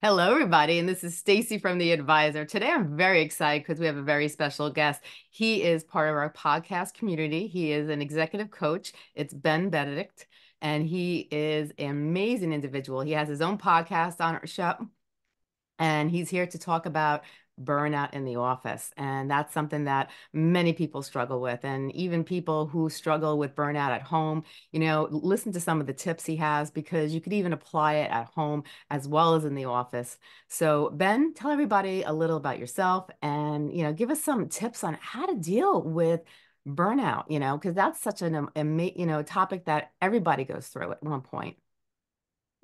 Hello, everybody, and this is Stacey from The Advisor. Today, I'm very excited because we have a very special guest. He is part of our podcast community. He is an executive coach. It's Ben Biddick, and he is an amazing individual. He has his own podcast on our show, and he's here to talk about burnout in the office. And that's something that many people struggle with. And even people who struggle with burnout at home, you know, listen to some of the tips he has, because you could even apply it at home as well as in the office. So Ben, tell everybody a little about yourself and, you know, give us some tips on how to deal with burnout, you know, because that's such an, topic that everybody goes through at one point.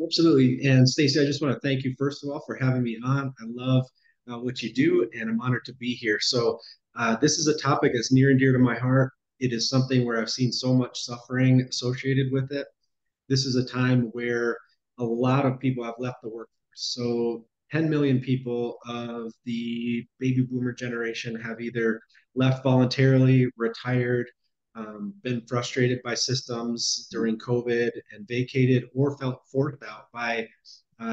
Absolutely. And Stacey, I just want to thank you, first of all, for having me on. I love what you do, and I'm honored to be here. So this is a topic that's near and dear to my heart. It is something where I've seen so much suffering associated with it. This is a time where a lot of people have left the workforce. So 10 million people of the baby boomer generation have either left voluntarily, retired, been frustrated by systems during COVID and vacated, or felt forced out by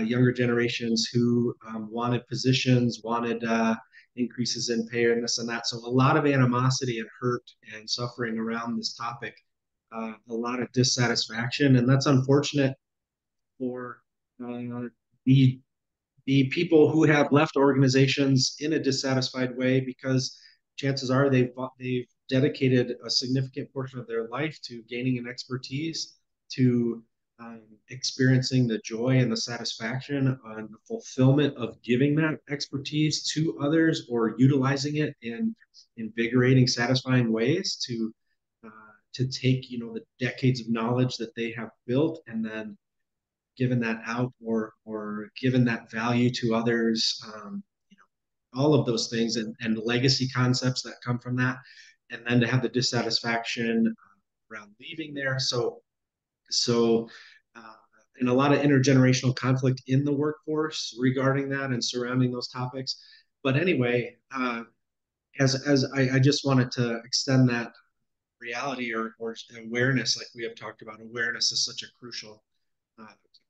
younger generations who wanted positions, wanted increases in pay and this and that. So a lot of animosity and hurt and suffering around this topic, a lot of dissatisfaction. And that's unfortunate for the people who have left organizations in a dissatisfied way, because chances are they've dedicated a significant portion of their life to gaining an expertise, to experiencing the joy and the satisfaction and the fulfillment of giving that expertise to others, or utilizing it in invigorating, satisfying ways to take, you know, the decades of knowledge that they have built and then given that out or given that value to others, you know, all of those things and legacy concepts that come from that, and then to have the dissatisfaction around leaving there. So and a lot of intergenerational conflict in the workforce regarding that and surrounding those topics. But anyway, as I just wanted to extend that reality or awareness, like we have talked about. Awareness is such a crucial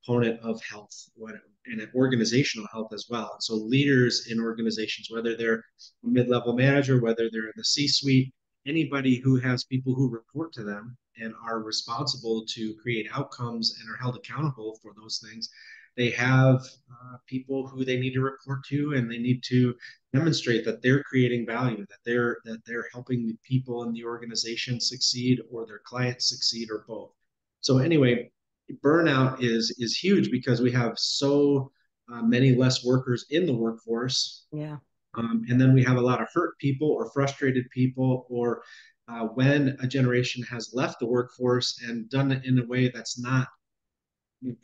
component of health and organizational health as well. So leaders in organizations, whether they're a mid-level manager, whether they're in the C-suite, anybody who has people who report to them and are responsible to create outcomes and are held accountable for those things, they have people who they need to report to, and they need to demonstrate that they're creating value, that they're helping the people in the organization succeed, or their clients succeed, or both. So anyway, burnout is huge because we have so many less workers in the workforce. Yeah. And then we have a lot of hurt people or frustrated people, or when a generation has left the workforce and done it in a way that's not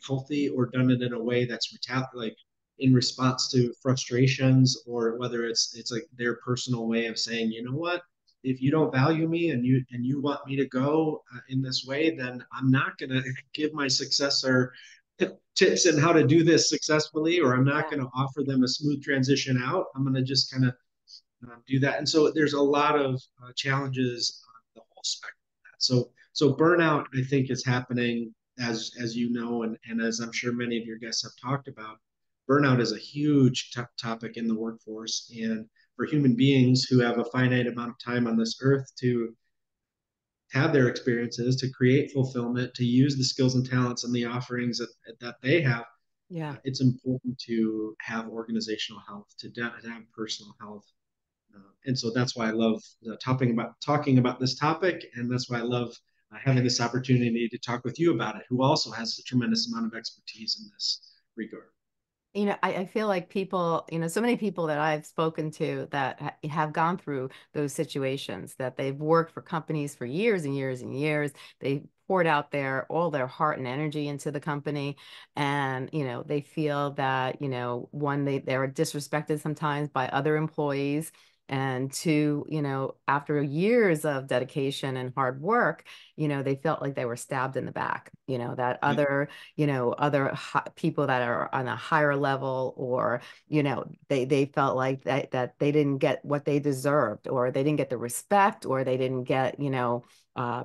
healthy, or done it in a way that's like in response to frustrations, or whether it's like their personal way of saying, you know what, if you don't value me and you want me to go in this way, then I'm not going to give my successor tips on how to do this successfully, or I'm not going to offer them a smooth transition out. I'm going to just kind of do that. And so there's a lot of challenges on the whole spectrum of that. So burnout, I think, is happening, as you know, and as I'm sure many of your guests have talked about. Burnout is a huge topic in the workforce, and for human beings who have a finite amount of time on this earth to have their experiences, to create fulfillment, to use the skills and talents and the offerings that they have. Yeah, it's important to have organizational health, to have personal health. And so that's why I love talking about this topic. And that's why I love having this opportunity to talk with you about it, who also has a tremendous amount of expertise in this regard. You know, I feel like people, you know, so many people that I've spoken to that have gone through those situations, that they've worked for companies for years and years and years. They poured out all their heart and energy into the company. And, you know, they feel that, you know, one, they're disrespected sometimes by other employees. And two, you know, after years of dedication and hard work, you know, they felt like they were stabbed in the back, you know, that other, you know, other people that are on a higher level, or, you know, they felt like that they didn't get what they deserved, or they didn't get the respect, or they didn't get, you know,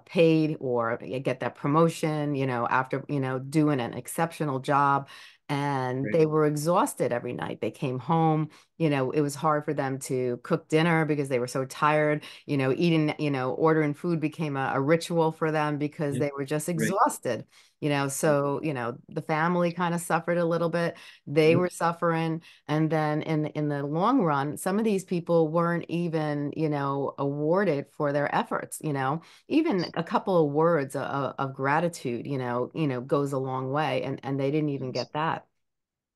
paid, or get that promotion, you know, after, you know, doing an exceptional job. and they were exhausted every night. They came home, you know, it was hard for them to cook dinner because they were so tired, you know, eating, you know, ordering food became a ritual for them because they were just exhausted, you know, so, you know, the family kind of suffered a little bit, they were suffering. And then in the long run, some of these people weren't even, you know, awarded for their efforts, you know, even a couple of words of gratitude, you know, goes a long way. And they didn't even get that.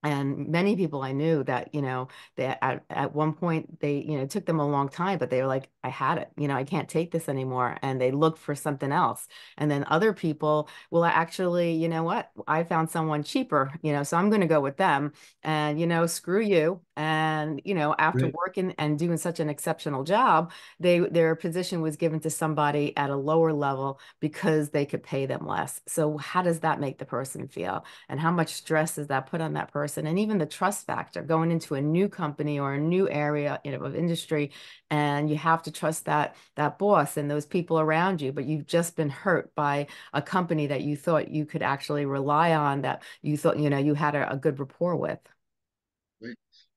And many people I knew that, you know, they, at one point they, you know, it took them a long time, but they were like, I had it, you know, I can't take this anymore. And they looked for something else. And then other people will actually, you know what, I found someone cheaper, you know, so I'm going to go with them and, you know, screw you. And, you know, after working and doing such an exceptional job, they, their position was given to somebody at a lower level because they could pay them less. So how does that make the person feel? And how much stress does that put on that person? And even the trust factor going into a new company or a new area of industry, and you have to trust that boss and those people around you, but you've just been hurt by a company that you thought you could actually rely on, that you thought, you know, you had a good rapport with.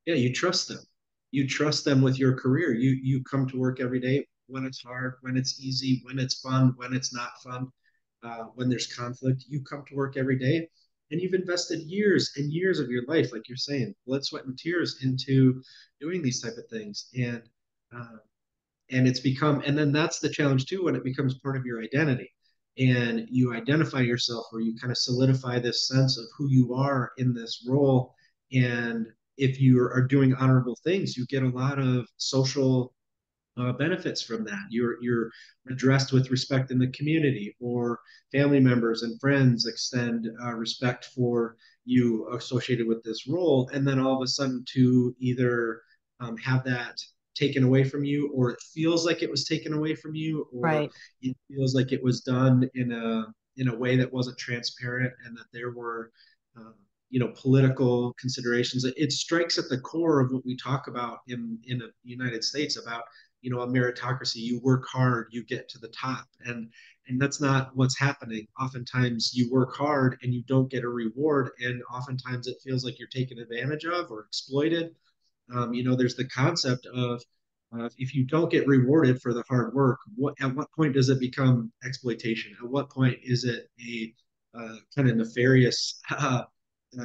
Yeah, you trust them. You trust them with your career. You come to work every day when it's hard, when it's easy, when it's fun, when it's not fun, when there's conflict. You come to work every day. And you've invested years and years of your life, like you're saying, blood, sweat, and tears into doing these type of things. And it's become, and then that's the challenge too, when it becomes part of your identity and you identify yourself, or you kind of solidify this sense of who you are in this role. And if you are doing honorable things, you get a lot of social benefits from that. You're addressed with respect in the community, or family members and friends extend respect for you associated with this role. And then all of a sudden to either have that taken away from you, or it feels like it was taken away from you, or it feels like it was done in a way that wasn't transparent, and that there were you know, political considerations. It strikes at the core of what we talk about in the United States about, you know, a meritocracy. You work hard, you get to the top, and that's not what's happening. Oftentimes you work hard and you don't get a reward. And oftentimes it feels like you're taken advantage of or exploited. You know, there's the concept of if you don't get rewarded for the hard work, at what point does it become exploitation? At what point is it a kind of nefarious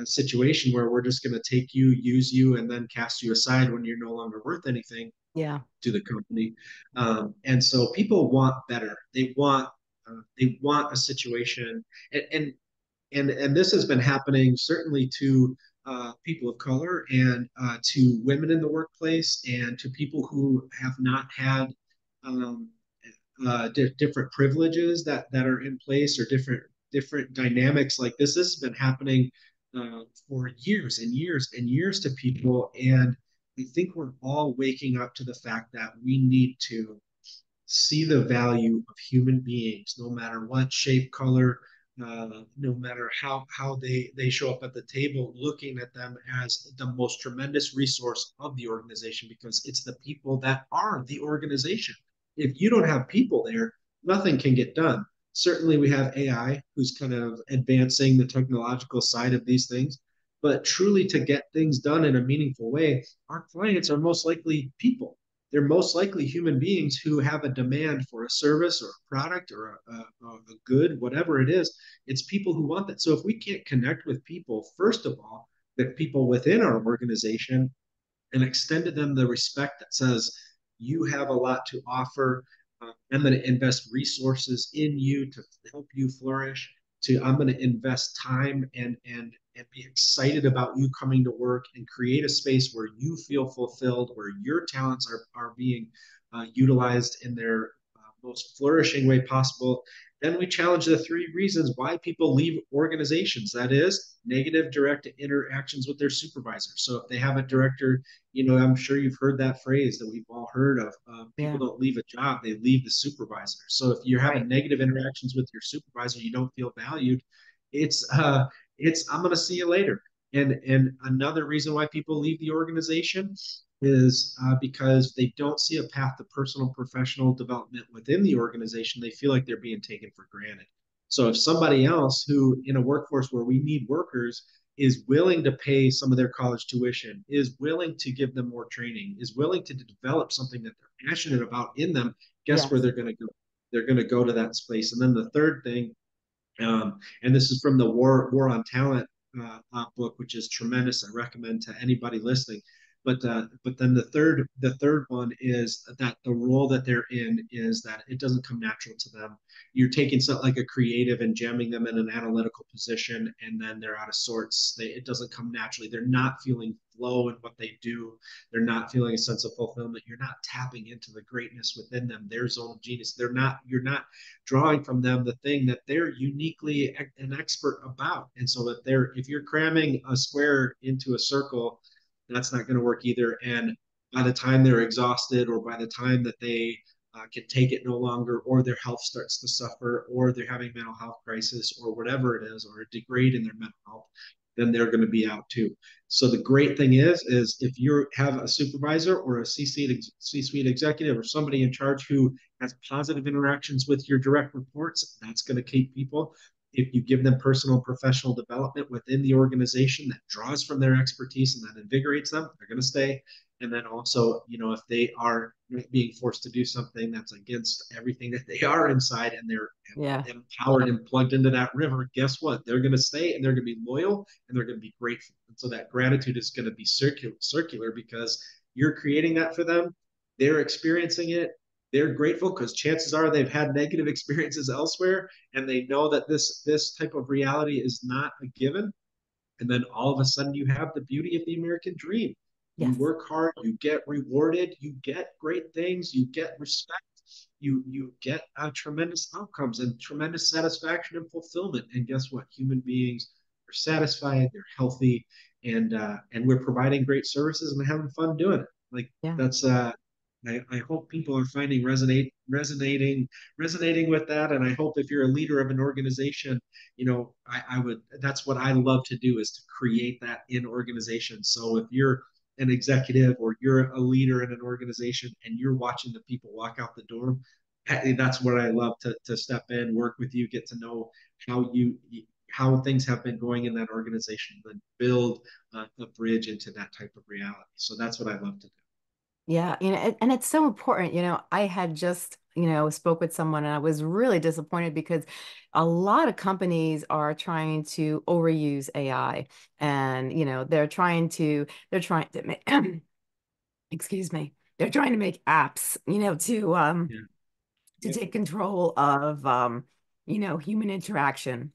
situation where we're just going to take you, use you, and then cast you aside when you're no longer worth anything to the company? And so people want better. They want a situation. And this has been happening certainly to people of color, and to women in the workplace, and to people who have not had different privileges that are in place, or different dynamics like this. This has been happening for years and years and years to people. And I think we're all waking up to the fact that we need to see the value of human beings, no matter what shape, color, no matter how they show up at the table, looking at them as the most tremendous resource of the organization, because it's the people that are the organization. If you don't have people there, nothing can get done. Certainly we have AI, who's kind of advancing the technological side of these things. But truly, to get things done in a meaningful way, our clients are most likely people. They're most likely human beings who have a demand for a service or a product or a good, whatever it is. It's people who want that. So if we can't connect with people, first of all, the people within our organization, and extend to them the respect that says, you have a lot to offer. I'm going to invest resources in you to help you flourish. I'm going to invest time and be excited about you coming to work, and create a space where you feel fulfilled, where your talents are being utilized in their most flourishing way possible. Then we challenge the three reasons why people leave organizations. That is negative direct interactions with their supervisor. So if they have a director, you know, I'm sure you've heard that phrase that we've all heard of. People don't leave a job, they leave the supervisor. So if you're having negative interactions with your supervisor, you don't feel valued. It's I'm going to see you later. And another reason why people leave the organization is because they don't see a path to personal, professional development within the organization. They feel like they're being taken for granted. So if somebody else, who in a workforce where we need workers, is willing to pay some of their college tuition, is willing to give them more training, is willing to develop something that they're passionate about in them, guess where they're going to go? They're going to go to that space. And then the third thing, and this is from the War on Talent book, which is tremendous. I recommend to anybody listening. But then the third one is that the role that they're in is that it doesn't come natural to them. You're taking something like a creative and jamming them in an analytical position, and then they're out of sorts. It doesn't come naturally. They're not feeling flow in what they do. They're not feeling a sense of fulfillment. You're not tapping into the greatness within them, their zone of genius. You're not drawing from them the thing that they're uniquely an expert about. And so if you're cramming a square into a circle, that's not going to work either. And by the time they're exhausted, or by the time that they can take it no longer, or their health starts to suffer, or they're having a mental health crisis, or whatever it is, or a degrade in their mental health, then they're going to be out too. So the great thing is if you have a supervisor or a C-suite executive or somebody in charge who has positive interactions with your direct reports, that's going to keep people. If you give them personal and professional development within the organization that draws from their expertise and that invigorates them, they're going to stay. And then also, if they are being forced to do something that's against everything that they are inside, and they're empowered and plugged into that river, guess what? They're going to stay, and they're going to be loyal, and they're going to be grateful. And so that gratitude is going to be circular because you're creating that for them. They're experiencing it. They're grateful because chances are they've had negative experiences elsewhere, and they know that this type of reality is not a given. And then all of a sudden you have the beauty of the American dream. Yes. You work hard, you get rewarded, you get great things, you get respect, you get tremendous outcomes and tremendous satisfaction and fulfillment. And guess what? Human beings are satisfied, they're healthy, and we're providing great services and having fun doing it. That's I hope people are finding resonating with that. And I hope if you're a leader of an organization, that's what I love to do, is to create that in organizations. So if you're an executive or you're a leader in an organization and you're watching the people walk out the door, that's what I love to step in, work with you, get to know how things have been going in that organization, and build a bridge into that type of reality. So that's what I love to do. Yeah. And it's so important. I had just, spoke with someone, and I was really disappointed because a lot of companies are trying to overuse AI, and, they're trying to make, excuse me, they're trying to make apps, to take control of, human interaction.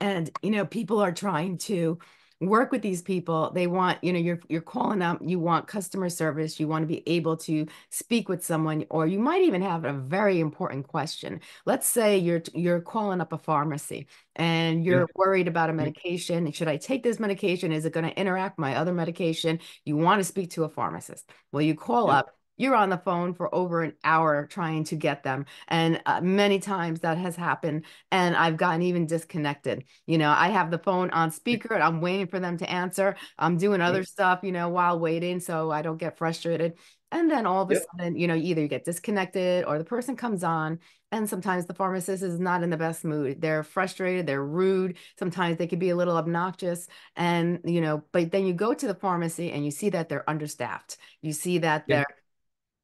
And people are trying to work with these people. They want, you're calling up, you want customer service, you want to be able to speak with someone, or you might even have a very important question. Let's say you're calling up a pharmacy and you're worried about a medication. Should I take this medication? Is it going to interact my other medication? You want to speak to a pharmacist. Well, you call up, you're on the phone for over an hour trying to get them. And many times that has happened, and I've gotten even disconnected. I have the phone on speaker and I'm waiting for them to answer. I'm doing other stuff, while waiting, so I don't get frustrated. And then all of a sudden, either you get disconnected or the person comes on, and sometimes the pharmacist is not in the best mood. They're frustrated, they're rude. Sometimes they could be a little obnoxious, and, but then you go to the pharmacy and you see that they're understaffed. You see that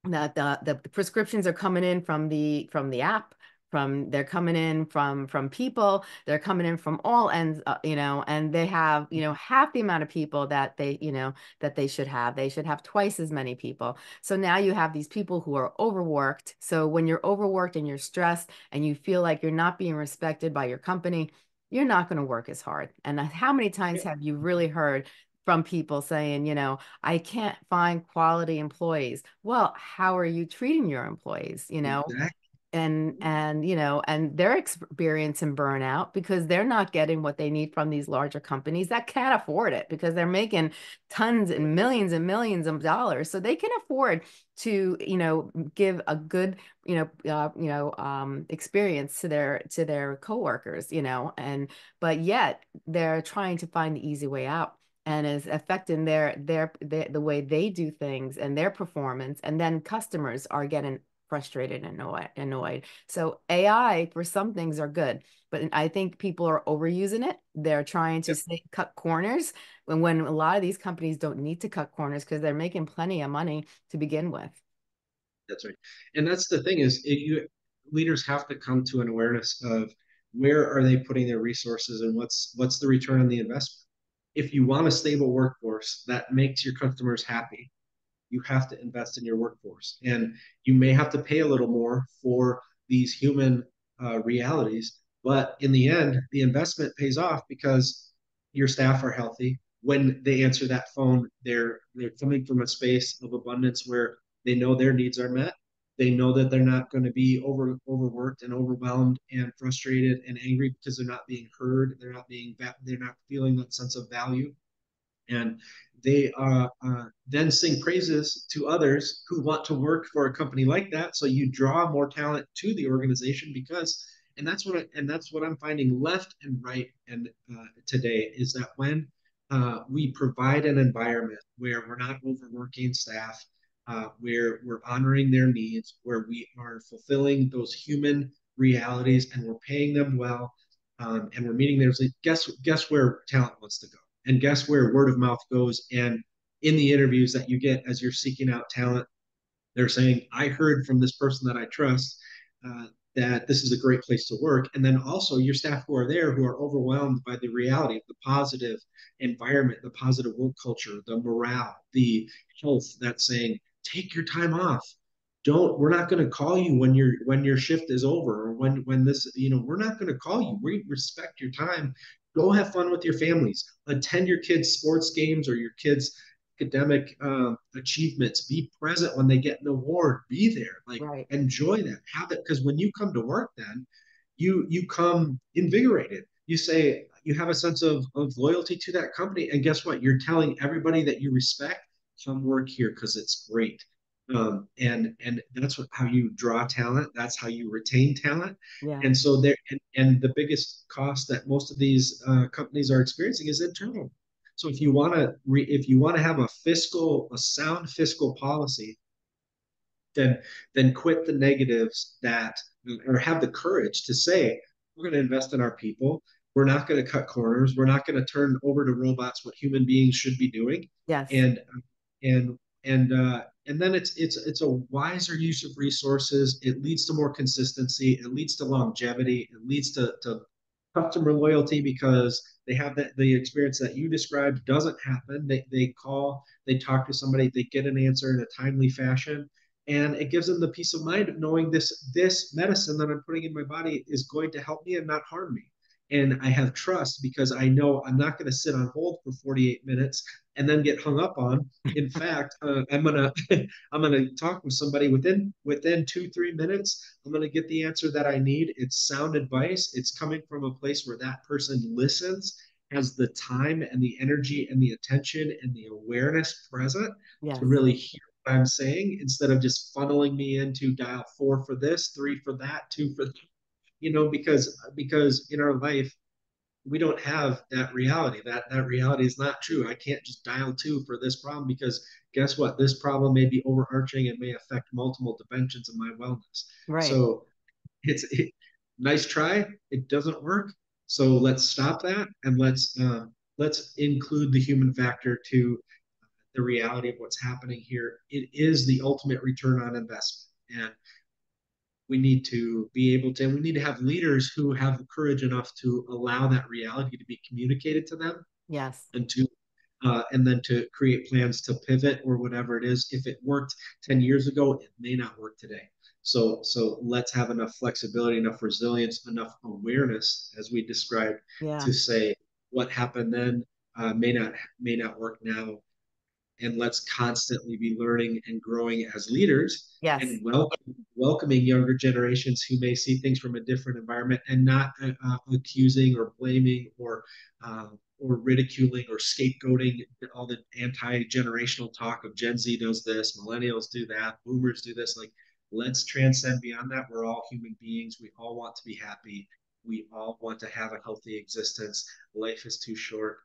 the prescriptions are coming in from the app, they're coming in from people, they're coming in from all ends, and they have, half the amount of people that they, that they should have. They should have twice as many people. So now you have these people who are overworked. So when you're overworked and you're stressed and you feel like you're not being respected by your company, you're not going to work as hard. And how many times have you really heard from people saying, I can't find quality employees? Well, how are you treating your employees? Exactly. And they're experiencing burnout because they're not getting what they need from these larger companies that can't afford it, because they're making tons and millions of dollars. So they can afford to, give a good, experience to their coworkers, but yet they're trying to find the easy way out. And is affecting the way they do things and their performance. And then customers are getting frustrated and annoyed. So AI for some things are good, but I think people are overusing it. They're trying to cut corners when a lot of these companies don't need to cut corners because they're making plenty of money to begin with. That's right. And that's the thing is leaders have to come to an awareness of where are they putting their resources and what's the return on the investment. If you want a stable workforce that makes your customers happy, you have to invest in your workforce, and you may have to pay a little more for these human realities. But in the end, the investment pays off because your staff are healthy. When they answer that phone, they're coming from a space of abundance where they know their needs are met. They know that they're not going to be overworked and overwhelmed and frustrated and angry because they're not being heard. They're not feeling that sense of value. And they then sing praises to others who want to work for a company like that. So you draw more talent to the organization because, and that's what I'm finding left and right and today is that when we provide an environment where we're not overworking staff, where we're honoring their needs, where we are fulfilling those human realities and we're paying them well and we're meeting their needs, guess where talent wants to go? And guess where word of mouth goes? And in the interviews that you get as you're seeking out talent, they're saying, I heard from this person that I trust that this is a great place to work. And then also your staff who are there who are overwhelmed by the reality of the positive environment, the positive work culture, the morale, the health that's saying, take your time off. We're not going to call you when your shift is over or when this, we're not going to call you. We respect your time. Go have fun with your families, attend your kids' sports games or your kids' academic achievements, be present when they get an award, be there, enjoy that, have that. Because when you come to work then, you come invigorated. You say, you have a sense of loyalty to that company. And guess what? You're telling everybody that you respect, come work here because it's great. And that's how you draw talent. That's how you retain talent. Yeah. And so and the biggest cost that most of these companies are experiencing is internal. So if you want to have a sound fiscal policy, then quit the negatives or have the courage to say, we're going to invest in our people. We're not going to cut corners. We're not going to turn over to robots what human beings should be doing. Yes. And then it's a wiser use of resources. It leads to more consistency. It leads to longevity. It leads to customer loyalty because they have the experience that you described doesn't happen. They call, they talk to somebody, they get an answer in a timely fashion. And it gives them the peace of mind of knowing this medicine that I'm putting in my body is going to help me and not harm me. And I have trust because I know I'm not going to sit on hold for 48 minutes and then get hung up on. In fact, I'm gonna talk with somebody within 2-3 minutes. I'm gonna get the answer that I need. It's sound advice. It's coming from a place where that person listens, has the time and the energy and the attention and the awareness present to really hear what I'm saying instead of just funneling me into dial 4 for this, 3 for that, 2 for that. Because in our life, we don't have that reality. That reality is not true. I can't just dial 2 for this problem because guess what? This problem may be overarching and may affect multiple dimensions of my wellness. Right. So it's nice try. It doesn't work. So let's stop that and let's include the human factor to the reality of what's happening here. It is the ultimate return on investment. And we need to be able to, and we need to have leaders who have the courage enough to allow that reality to be communicated to them. Yes. And then to create plans to pivot or whatever it is. If it worked 10 years ago, it may not work today. So let's have enough flexibility, enough resilience, enough awareness, as we described, to say what happened then may not work now. And let's constantly be learning and growing as leaders and welcoming younger generations who may see things from a different environment and not accusing or blaming or ridiculing or scapegoating all the anti-generational talk of Gen Z does this, millennials do that, boomers do this. Like, let's transcend beyond that. We're all human beings. We all want to be happy. We all want to have a healthy existence. Life is too short.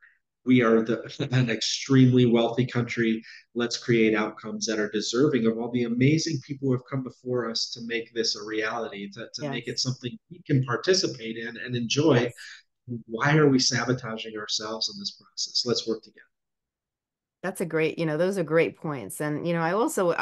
we are an extremely wealthy country. Let's create outcomes that are deserving of all the amazing people who have come before us to make this a reality, to yes. make it something we can participate in and enjoy. Yes. Why are we sabotaging ourselves in this process? Let's work together. That's a great, you know, those are great points. And, you know, I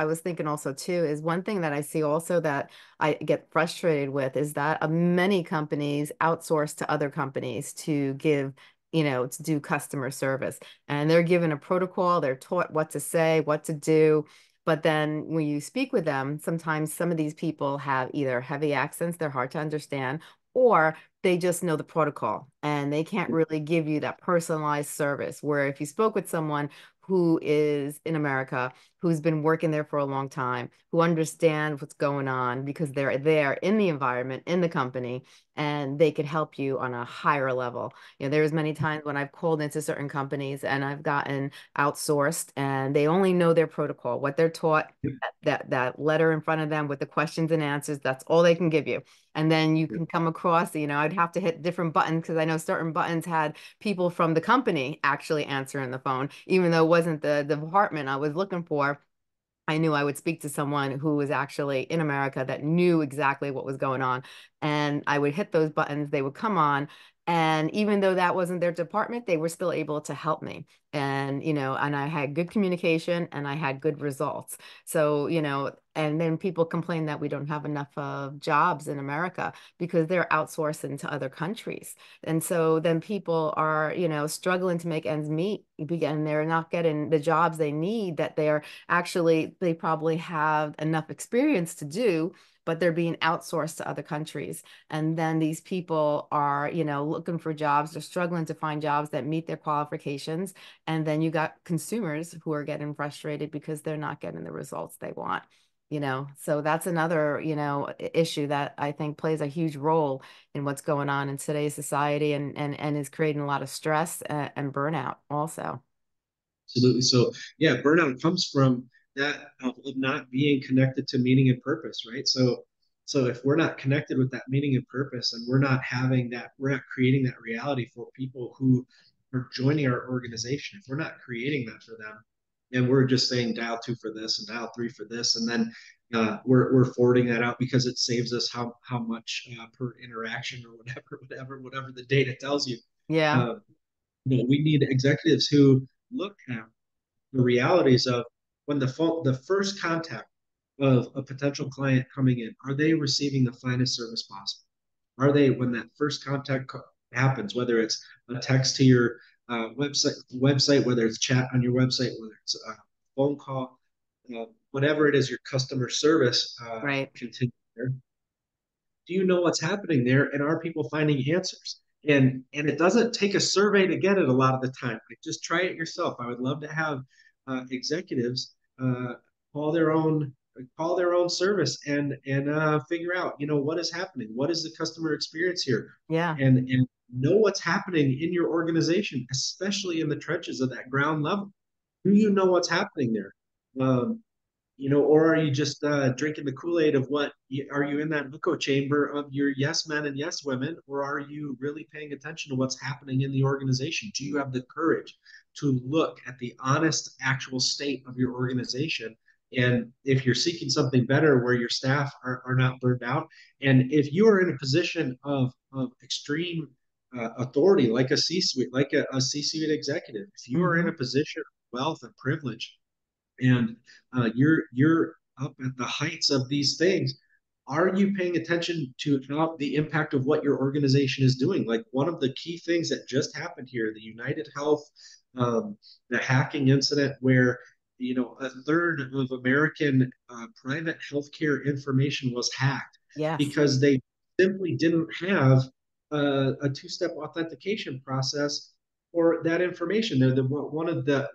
was thinking also too, is one thing that I see also that I get frustrated with is that many companies outsource to other companies to give, you know, to do customer service, and they're given a protocol, they're taught what to say, what to do. But then when you speak with them, sometimes some of these people have either heavy accents, they're hard to understand, or they just know the protocol and they can't really give you that personalized service. Where if you spoke with someone who is in America, who's been working there for a long time, who understands what's going on because they're there in the environment, in the company, and they could help you on a higher level. You know, there was many times when I've called into certain companies and I've gotten outsourced and they only know their protocol, what they're taught, that letter in front of them with the questions and answers, that's all they can give you. And then you can come across, you know, I'd have to hit different buttons because I know certain buttons had people from the company actually answering the phone, even though wasn't the department I was looking for. I knew I would speak to someone who was actually in America that knew exactly what was going on. And I would hit those buttons, they would come on. And even though that wasn't their department, they were still able to help me. And, you know, and I had good communication and I had good results. So, you know, and then people complain that we don't have enough of jobs in America because they're outsourcing to other countries. And so then people are, you know, struggling to make ends meet and they're not getting the jobs they need that they probably have enough experience to do, but they're being outsourced to other countries. And then these people are, you know, looking for jobs, they're struggling to find jobs that meet their qualifications. And then you got consumers who are getting frustrated because they're not getting the results they want, you know? So that's another, you know, issue that I think plays a huge role in what's going on in today's society and is creating a lot of stress and burnout also. Absolutely. So yeah, burnout comes from that of not being connected to meaning and purpose, right? So if we're not connected with that meaning and purpose, and we're not creating that reality for people who are joining our organization, if we're not creating that for them, and we're just saying dial 2 for this and dial 3 for this, and then we're forwarding that out because it saves us how much per interaction or whatever the data tells you. Yeah, you know, we need executives who look at the realities of when the first contact of a potential client coming in, are they receiving the finest service possible? Are they, when that first contact happens, whether it's a text to your website, whether it's chat on your website, whether it's a phone call, whatever it is, your customer service continue there. Do you know what's happening there? And are people finding answers? And it doesn't take a survey to get it a lot of the time. Like, just try it yourself. I would love to have executives call their own service and figure out, you know, what is happening, what is the customer experience here, and know what's happening in your organization, especially in the trenches of that ground level. Do you know what's happening there? You know, or are you just drinking the Kool-Aid of are you in that echo chamber of your yes men and yes women, or are you really paying attention to what's happening in the organization? Do you have the courage to look at the honest, actual state of your organization? And if you're seeking something better where your staff are not burned out, and if you are in a position of extreme authority, like a C-suite, like a C-suite executive, if you are in a position of wealth and privilege, and you're up at the heights of these things, are you paying attention to the impact of what your organization is doing? Like, one of the key things that just happened here, the United Health, the hacking incident, where, you know, 1/3 of American private healthcare information was hacked because they simply didn't have a two-step authentication process for that information. They're one of the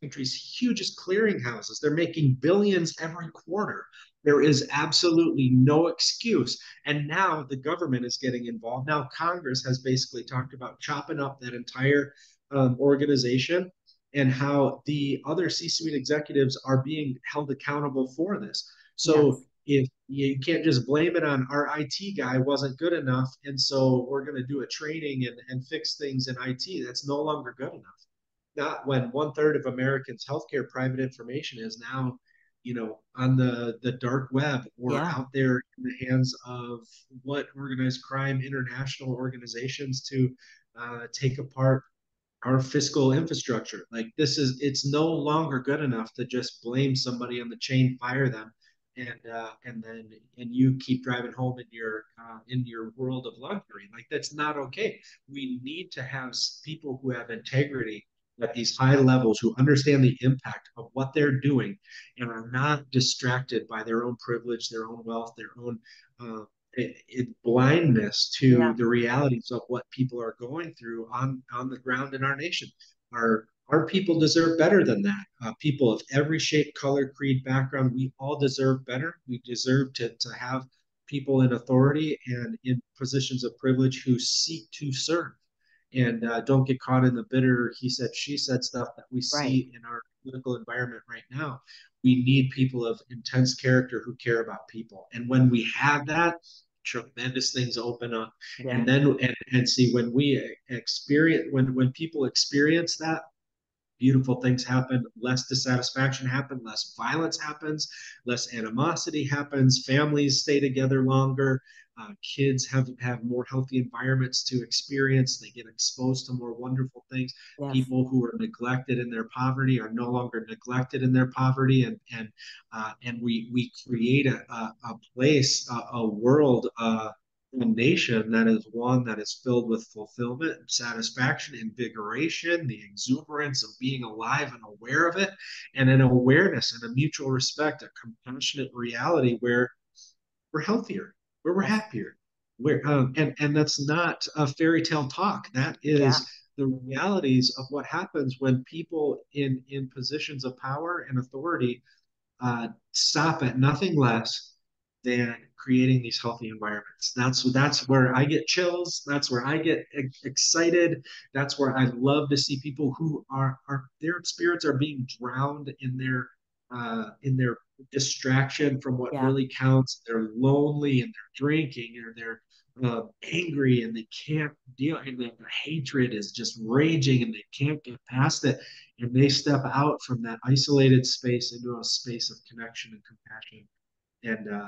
country's hugest clearinghouses. They're making billions every quarter. There is absolutely no excuse. And now the government is getting involved. Now Congress has basically talked about chopping up that entire organization, and how the other C-suite executives are being held accountable for this. So if you can't just blame it on our IT guy wasn't good enough, and so we're going to do a training and fix things in IT. That's no longer good enough. Not when 1/3 of Americans' healthcare private information is now, you know, on the dark web or out there in the hands of what organized crime international organizations to take apart our fiscal infrastructure. Like this is, it's no longer good enough to just blame somebody on the chain, fire them, and you keep driving home in your world of luxury. Like that's not okay. We need to have people who have integrity at these high levels, who understand the impact of what they're doing and are not distracted by their own privilege, their own wealth, their own blindness to the realities of what people are going through on the ground in our nation. Our people deserve better than that. People of every shape, color, creed, background, we all deserve better. We deserve to have people in authority and in positions of privilege who seek to serve. And don't get caught in the bitter, he said, she said stuff that we see in our political environment right now. We need people of intense character who care about people. And when we have that, tremendous things open up. Yeah. And then, and see, when we experience, when people experience that, beautiful things happen, less dissatisfaction happens, less violence happens, less animosity happens, families stay together longer. Kids have more healthy environments to experience. They get exposed to more wonderful things. Yes. People who are neglected in their poverty are no longer neglected in their poverty, and we create a place, a world, a nation that is one that is filled with fulfillment, satisfaction, invigoration, the exuberance of being alive and aware of it, and an awareness and a mutual respect, a compassionate reality where we're healthier, where we're happier, where and that's not a fairy tale talk. That is the realities of what happens when people in positions of power and authority stop at nothing less than creating these healthy environments. That's where I get chills. That's where I get excited. That's where I love to see people who are their spirits are being drowned in their distraction from what really counts. They're lonely and they're drinking or they're angry and they can't deal, and the hatred is just raging and they can't get past it. And they step out from that isolated space into a space of connection and compassion. And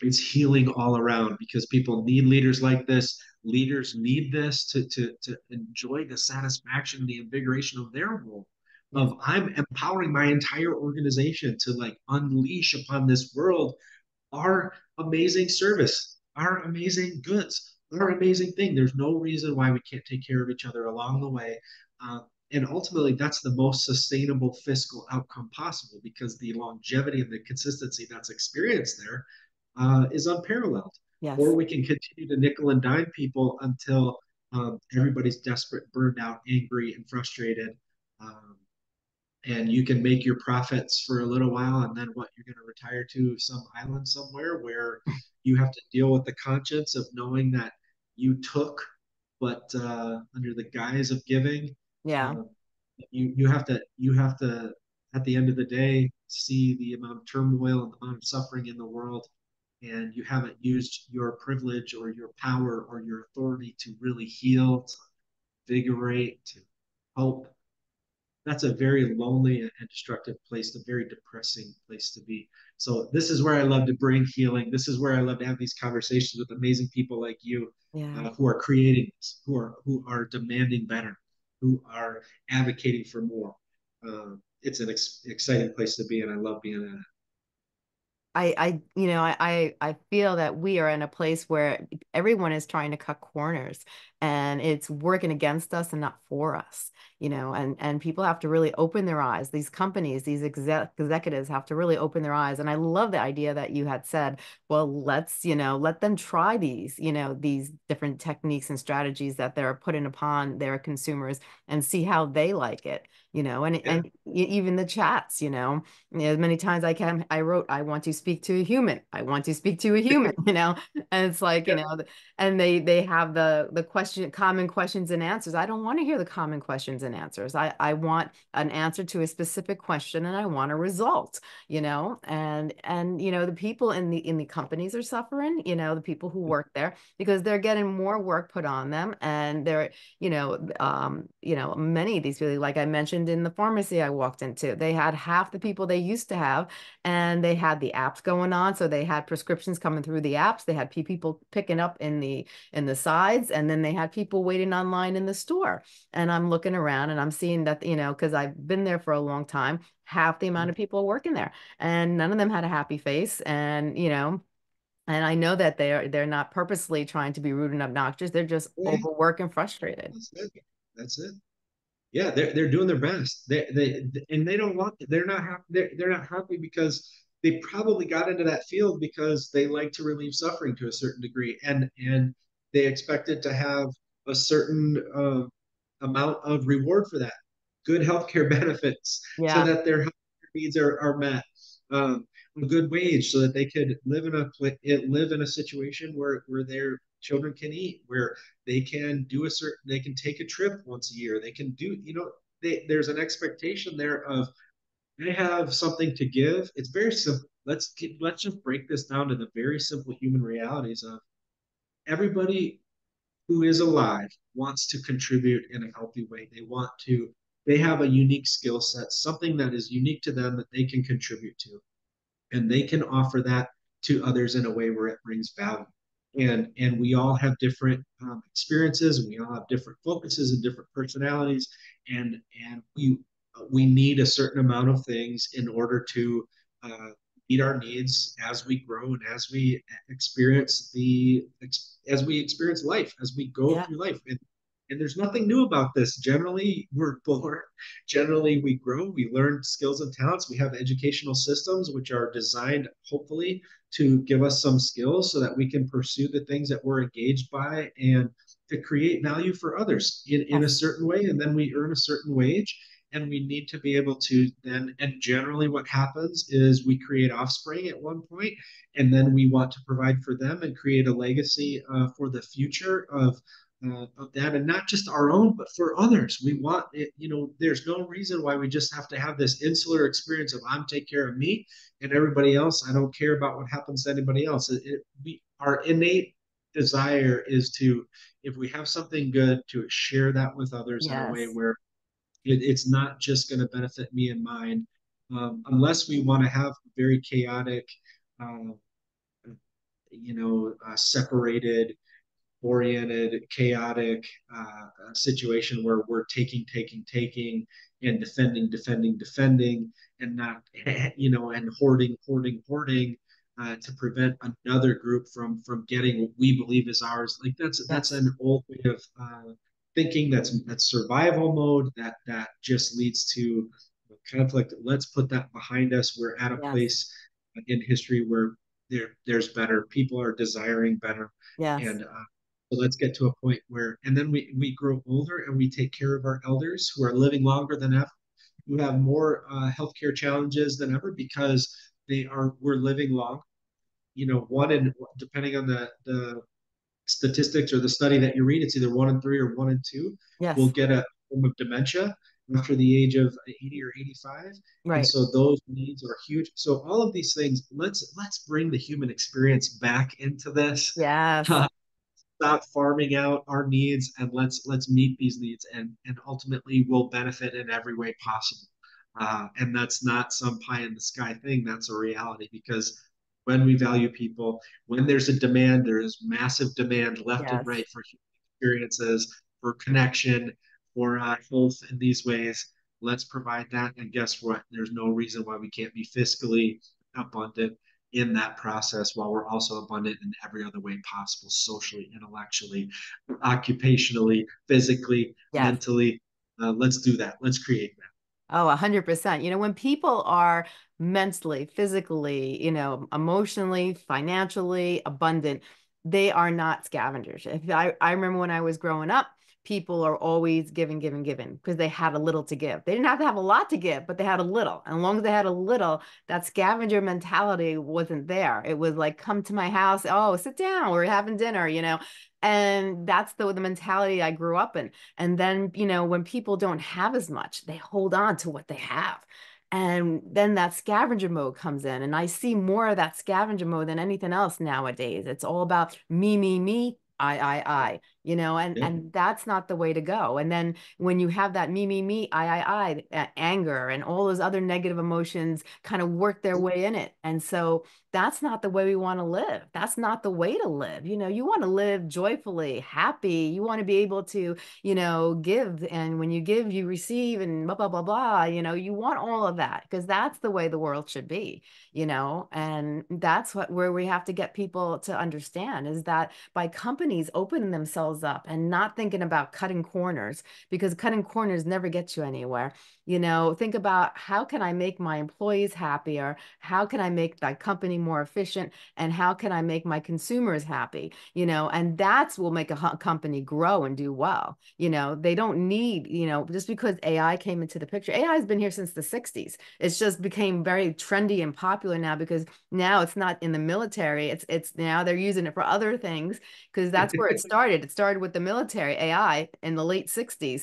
it's healing all around, because people need leaders like this. Leaders need this to enjoy the satisfaction, the invigoration of their role. Of I'm empowering my entire organization to like unleash upon this world our amazing service, our amazing goods, our amazing thing. There's no reason why we can't take care of each other along the way. And ultimately, that's the most sustainable fiscal outcome possible, because the longevity and the consistency that's experienced there is unparalleled. Yes. Or we can continue to nickel and dime people until everybody's desperate, burned out, angry, and frustrated. And you can make your profits for a little while, and then what, you're going to retire to some island somewhere where you have to deal with the conscience of knowing that you took, but under the guise of giving. Yeah. You have to at the end of the day see the amount of turmoil and the amount of suffering in the world, and you haven't used your privilege or your power or your authority to really heal, to invigorate, to help. That's a very lonely and destructive place, a very depressing place to be. So this is where I love to bring healing. This is where I love to have these conversations with amazing people like you, who are creating this, who are demanding better, who are advocating for more. It's an exciting place to be, and I love being in it. I feel that we are in a place where everyone is trying to cut corners, and it's working against us and not for us, you know, and people have to really open their eyes. These companies, these executives have to really open their eyes. And I love the idea that you had said, well, let's, you know, let them try these, you know, these different techniques and strategies that they're putting upon their consumers and see how they like it. You know, and even the chats, you know, as many times I wrote, I want to speak to a human. I want to speak to a human, you know, and it's like, you know, and they have the question common questions and answers. I don't want to hear the common questions and answers. I want an answer to a specific question, and I want a result, you know, and, you know, the people in the companies are suffering, you know, the people who work there, because they're getting more work put on them. And they're, you know, many of these people, like I mentioned in the pharmacy I walked into, they had half the people they used to have, and they had the apps going on. So they had prescriptions coming through the apps. They had people picking up in the sides, and then they had people waiting online in the store. And I'm looking around and I'm seeing that, you know, because I've been there for a long time, half the amount of people working there, and none of them had a happy face. And, you know, and I know that they're not purposely trying to be rude and obnoxious. They're just overworked and frustrated. That's it. Yeah. They're doing their best. They're not happy because they probably got into that field because they like to relieve suffering to a certain degree. And they expected to have a certain amount of reward for that. Good healthcare benefits, so that their healthcare needs are met. A good wage, so that they could live in a situation where their children can eat, where they can do they can take a trip once a year. They can do, you know, there's an expectation there of they have something to give. It's very simple. Let's just break this down to the very simple human realities of everybody who is alive wants to contribute in a healthy way. They have a unique skill set, something that is unique to them that they can contribute to. And they can offer that to others in a way where it brings value. And we all have different experiences, and we all have different focuses and different personalities. And we need a certain amount of things in order to meet our needs as we grow and as we experience life, as we go through life. And there's nothing new about this. Generally, we're born. Generally, we grow. We learn skills and talents. We have educational systems which are designed, hopefully, to give us some skills so that we can pursue the things that we're engaged by and to create value for others in a certain way. And then we earn a certain wage, and we need to be able to then, and generally what happens is we create offspring at one point, and then we want to provide for them and create a legacy for the future of that, and not just our own, but for others. We want it, you know, there's no reason why we just have to have this insular experience of I'm take care of me and everybody else. I don't care about what happens to anybody else. Our innate desire is to, if we have something good, to share that with others in a way where it's not just going to benefit me and mine, unless we want to have very chaotic, separated, oriented, chaotic situation where we're taking and defending and not, you know, and hoarding to prevent another group from getting what we believe is ours. Like that's an old way of thinking. That's survival mode that just leads to conflict. Let's put that behind us. We're at a place in history where there's better. People are desiring better. So let's get to a point where, and then we grow older and we take care of our elders who are living longer than ever, who have more healthcare challenges than ever because we're living long. You know, depending on the statistics or the study that you read, it's either 1 in 3 or 1 in 2. Yes. We'll get a form of dementia after the age of 80 or 85. Right. And so those needs are huge. So all of these things, let's bring the human experience back into this. Yes. Stop farming out our needs, and let's meet these needs, and ultimately we'll benefit in every way possible. And that's not some pie in the sky thing. That's a reality, because when we value people, when there's a demand, there is massive demand left and right for human experiences, for connection, for health in these ways. Let's provide that. And guess what? There's no reason why we can't be fiscally abundant in that process, while we're also abundant in every other way possible, socially, intellectually, occupationally, physically, mentally. Let's do that. Let's create that. Oh, 100%. You know, when people are mentally, physically, you know, emotionally, financially abundant, they are not scavengers. If I remember when I was growing up, people are always giving because they had a little to give. They didn't have to have a lot to give, but they had a little. And as long as they had a little, that scavenger mentality wasn't there. It was like, come to my house. Oh, sit down. We're having dinner, you know? And that's the mentality I grew up in. And then, you know, when people don't have as much, they hold on to what they have. And then that scavenger mode comes in. And I see more of that scavenger mode than anything else nowadays. It's all about me, I, you know, and that's not the way to go. And then when you have that me, I, anger and all those other negative emotions kind of work their way in it. And so that's not the way we want to live. That's not the way to live. You know, you want to live joyfully, happy. You want to be able to, you know, give. And when you give, you receive and blah, blah, blah, blah. You know, you want all of that because that's the way the world should be, you know, and that's what, where we have to get people to understand is that by companies opening themselves up and not thinking about cutting corners, because cutting corners never gets you anywhere. You know, think about how can I make my employees happier? How can I make that company more efficient? And how can I make my consumers happy? You know, and that's will make a company grow and do well. You know, they don't need, you know, just because AI came into the picture, AI has been here since the 60s. It's just became very trendy and popular now because now it's not in the military. It's now they're using it for other things because that's where it started. It started with the military AI in the late 60s.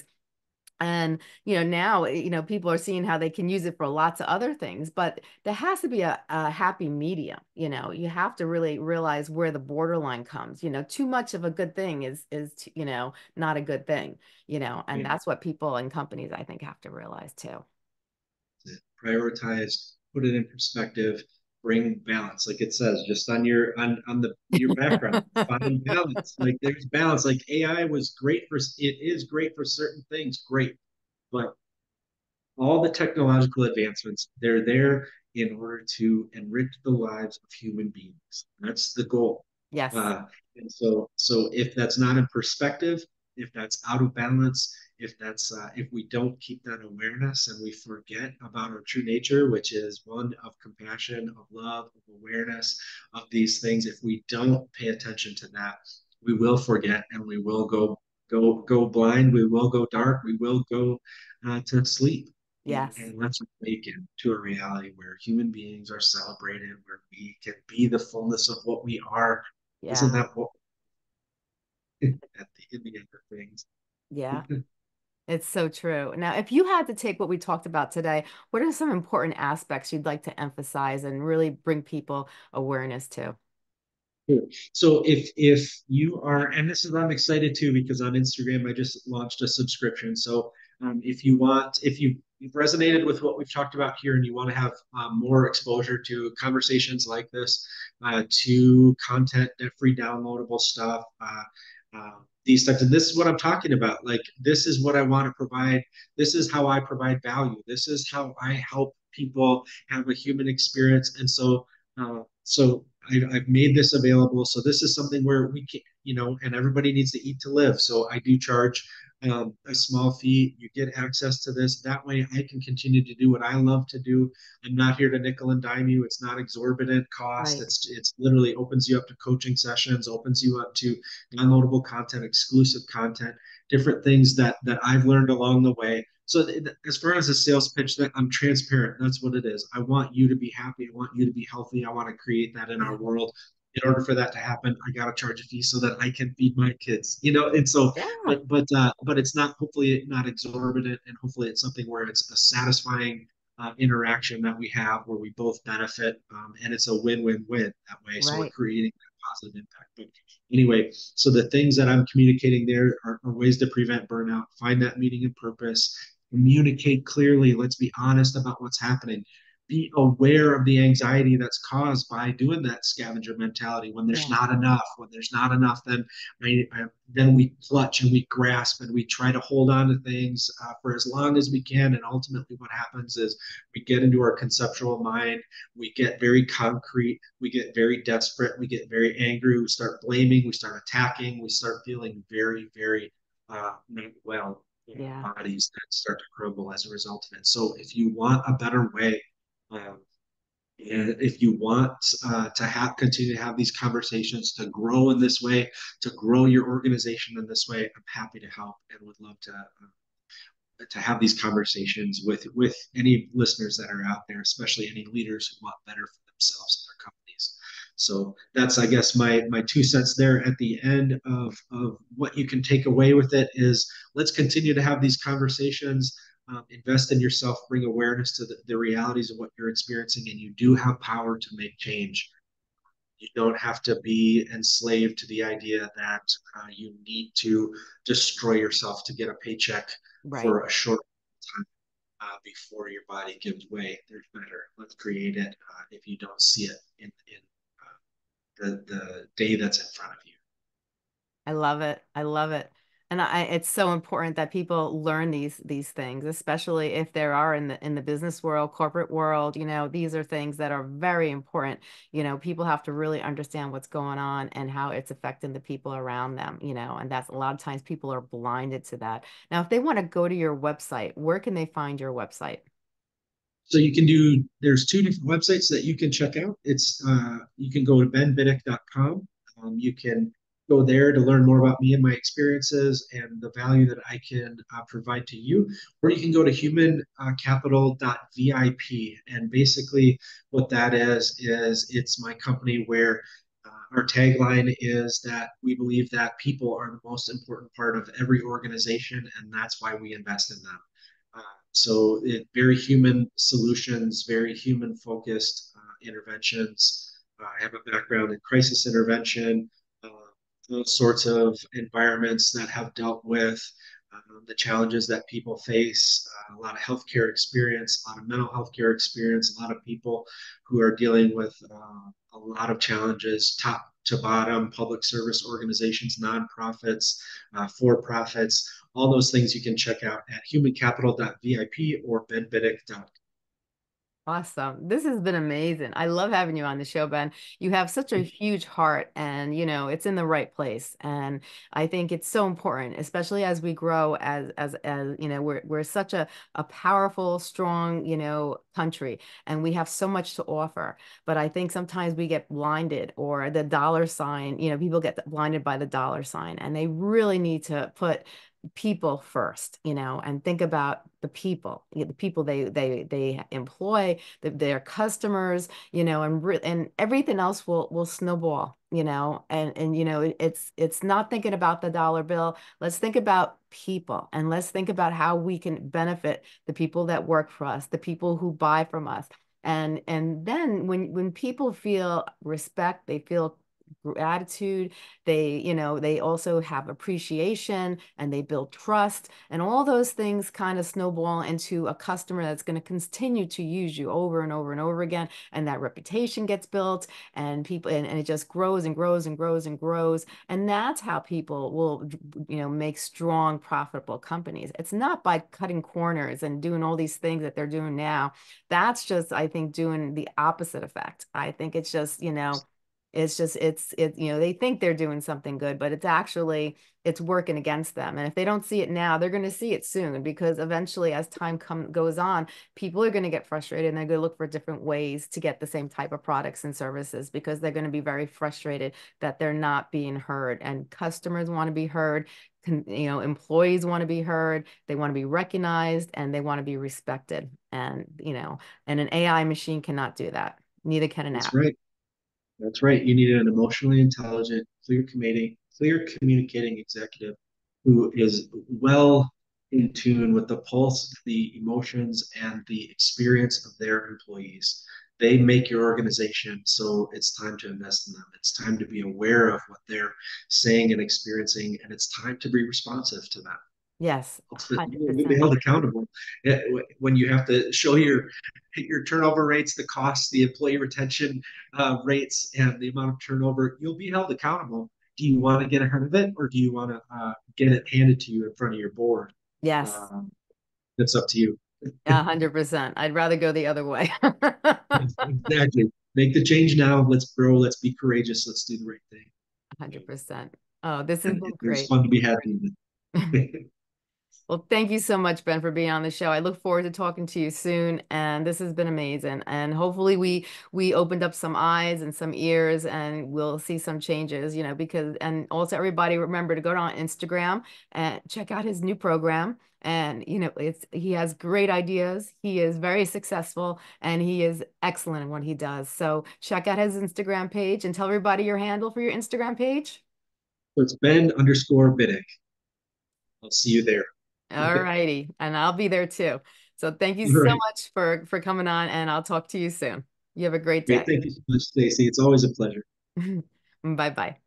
And, you know, now, you know, people are seeing how they can use it for lots of other things, but there has to be a happy medium. You know, you have to really realize where the borderline comes, you know, too much of a good thing is, you know, not a good thing, you know, and that's what people and companies, I think, have to realize too. Prioritize, put it in perspective, bring balance. Like it says, just on your, on your background, find balance. Like there's balance. Like AI was great for, it is great for certain things. Great. But all the technological advancements, they're there in order to enrich the lives of human beings. That's the goal. Yes. And so if that's not in perspective, if that's out of balance, if that's if we don't keep that awareness and we forget about our true nature, which is one of compassion, of love, of awareness of these things, if we don't pay attention to that, we will forget and we will go blind, we will go dark, we will go to sleep. Yes. And let's awaken to a reality where human beings are celebrated, where we can be the fullness of what we are. Yeah. Isn't that what in the end of things? Yeah. It's so true. Now, if you had to take what we talked about today, what are some important aspects you'd like to emphasize and really bring people awareness to? So if you are, and this is, I'm excited too, because on Instagram, I just launched a subscription. So if you want, if you've resonated with what we've talked about here and you want to have more exposure to conversations like this, to content, free downloadable stuff, these types of, this is what I'm talking about. Like, this is what I want to provide. This is how I provide value. This is how I help people have a human experience. And so, I've made this available. So this is something where we can, you know, and everybody needs to eat to live. So I do charge a small fee. You get access to this. That way I can continue to do what I love to do. I'm not here to nickel and dime you. It's not exorbitant cost. Right. It's literally opens you up to coaching sessions, opens you up to downloadable content, exclusive content, different things that I've learned along the way. So as far as a sales pitch, that I'm transparent. That's what it is. I want you to be happy. I want you to be healthy. I want to create that in our world. In order for that to happen, I got to charge a fee so that I can feed my kids, you know? And so, yeah. But it's not, hopefully not exorbitant, and hopefully it's something where it's a satisfying interaction that we have where we both benefit, and it's a win-win-win that way. Right. So we're creating that positive impact. But anyway, so the things that I'm communicating there are ways to prevent burnout, find that meaning and purpose, communicate clearly. Let's be honest about what's happening. Be aware of the anxiety that's caused by doing that scavenger mentality. When there's not enough, then we clutch and we grasp and we try to hold on to things for as long as we can. And ultimately what happens is we get into our conceptual mind. We get very concrete. We get very desperate. We get very angry. We start blaming. We start attacking. We start feeling very, very not well in our bodies that start to crumble as a result of it. So if you want a better way, And if you want continue to have these conversations, to grow in this way, to grow your organization in this way, I'm happy to help and would love to have these conversations with any listeners that are out there, especially any leaders who want better for themselves and their companies. So that's, I guess, my 2 cents there at the end of what you can take away with it is, let's continue to have these conversations. Invest in yourself, bring awareness to the realities of what you're experiencing, and you do have power to make change. You don't have to be enslaved to the idea that you need to destroy yourself to get a paycheck for a short time before your body gives way. There's better. Let's create it if you don't see it in the day that's in front of you. I love it. I love it. And it's so important that people learn these things, especially if they are in the business world, corporate world. You know, these are things that are very important. You know, people have to really understand what's going on and how it's affecting the people around them, you know, and that's a lot of times people are blinded to that. Now, if they want to go to your website, where can they find your website? So there's 2 different websites that you can check out. It's, you can go to benbiddick.com. You can go there to learn more about me and my experiences and the value that I can provide to you. Or you can go to humancapital.vip. And basically what that is it's my company where our tagline is that we believe that people are the most important part of every organization, and that's why we invest in them. So very human solutions, very human-focused interventions. I have a background in crisis intervention, those sorts of environments that have dealt with the challenges that people face, a lot of healthcare experience, a lot of mental health care experience, a lot of people who are dealing with a lot of challenges, top to bottom, public service organizations, nonprofits, for-profits, all those things you can check out at humancapital.vip or benbiddick.com. Awesome. This has been amazing. I love having you on the show, Ben. You have such a huge heart and, you know, it's in the right place. And I think it's so important, especially as we grow as you know, we're such a powerful, strong, you know, country, and we have so much to offer. But I think sometimes we get blinded, or the dollar sign, you know, people get blinded by the dollar sign, and they really need to put people first, you know, and think about the people they employ, their customers, you know, and everything else will snowball, you know, and, you know, it's not thinking about the dollar bill. Let's think about people, and let's think about how we can benefit the people that work for us, the people who buy from us. And then when people feel respect, they feel gratitude, they also have appreciation, and they build trust, and all those things kind of snowball into a customer that's going to continue to use you over and over and over again. And that reputation gets built, and people, and it just grows and grows and grows and grows. And that's how people will, you know, make strong, profitable companies. It's not by cutting corners and doing all these things that they're doing now. That's just, I think, doing the opposite effect. I think it's just, you know, you know, they think they're doing something good, but it's working against them. And if they don't see it now, they're going to see it soon, because eventually, as time goes on, people are going to get frustrated, and they're going to look for different ways to get the same type of products and services, because they're going to be very frustrated that they're not being heard. And customers want to be heard. You know, employees want to be heard, they want to be recognized, and they want to be respected. And, you know, and an AI machine cannot do that. Neither can an app. That's right. That's right. You need an emotionally intelligent, clear communicating executive who is well in tune with the pulse, the emotions, and the experience of their employees. They make your organization, so it's time to invest in them. It's time to be aware of what they're saying and experiencing, and it's time to be responsive to them. Yes. You'll be held accountable when you have to show your turnover rates, the costs, the employee retention rates, and the amount of turnover. You'll be held accountable. Do you want to get ahead of it, or do you want to get it handed to you in front of your board? Yes. That's up to you. 100%. I'd rather go the other way. Exactly. Make the change now. Let's grow. Let's be courageous. Let's do the right thing. 100%. Oh, this has been great. It's fun to be happy. Well, thank you so much, Ben, for being on the show. I look forward to talking to you soon. And this has been amazing. And hopefully we opened up some eyes and some ears, and we'll see some changes, you know, because, and also everybody remember to go on Instagram and check out his new program. And, you know, he has great ideas. He is very successful, and he is excellent in what he does. So check out his Instagram page, and tell everybody your handle for your Instagram page. So it's Ben_Biddick. I'll see you there. All righty. And I'll be there too. So thank you so much for coming on, and I'll talk to you soon. You have a great day. Great. Thank you so much, Stacey. It's always a pleasure. Bye-bye.